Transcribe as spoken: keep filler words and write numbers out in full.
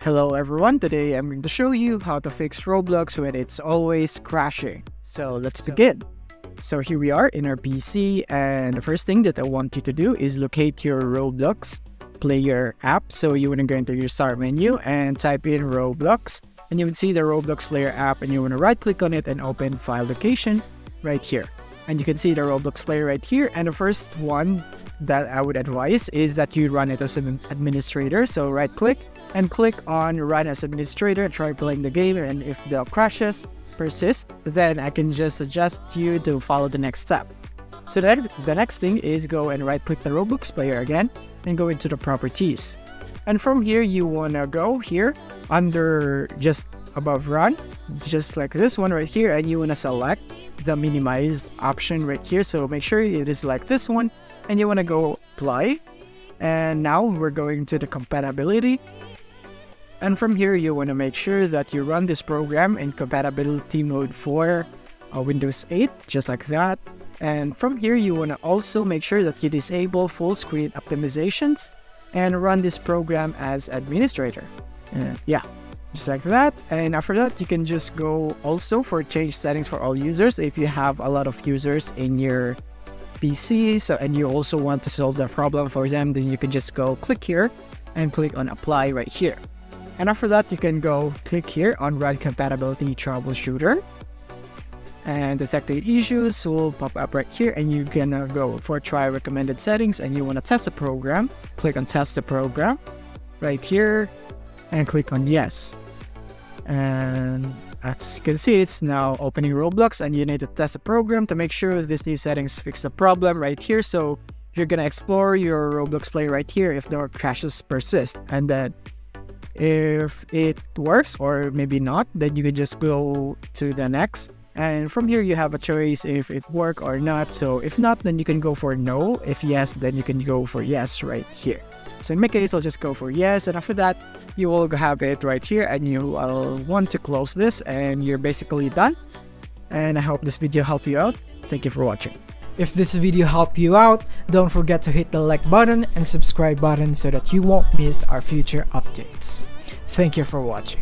Hello everyone, today I'm going to show you how to fix Roblox when it's always crashing. So let's begin. So here we are in our P C, and the first thing that I want you to do is locate your Roblox player app. So you want to go into your start menu and type in Roblox, and you would see the Roblox player app, and you want to right click on it and open file location right here. And you can see the Roblox player right here, and the first one that I would advise is that you run it as an administrator. So right click and click on run as administrator, try playing the game, and if the crashes persist, then I can just suggest you to follow the next step. So that the next thing is go and right click the Roblox player again and go into the properties, and from here you want to go here under just above run, just like this one right here, and you want to select the minimized option right here. So make sure it is like this one, and you want to go apply, and now we're going to the compatibility, and from here you want to make sure that you run this program in compatibility mode for uh, Windows eight, just like that. And from here you want to also make sure that you disable full screen optimizations and run this program as administrator. yeah, yeah. Just like that. And after that, you can just go also for change settings for all users if you have a lot of users in your P C, so and you also want to solve the problem for them, then you can just go click here and click on apply right here. And after that, you can go click here on run compatibility troubleshooter, and detected issues will pop up right here, and you can uh, go for try recommended settings, and you want to test the program, click on test the program right here and click on yes. And as you can see, it's now opening Roblox, and you need to test the program to make sure this new settings fix the problem right here. So you're gonna explore your Roblox play right here if the crashes persist, and then if it works or maybe not, then you can just go to the next, and from here you have a choice if it work or not. So if not, then you can go for no, if yes, then you can go for yes right here. So in my case, I'll just go for yes, and after that, you will have it right here, and you will want to close this, and you're basically done. And I hope this video helped you out. Thank you for watching. If this video helped you out, don't forget to hit the like button and subscribe button so that you won't miss our future updates. Thank you for watching.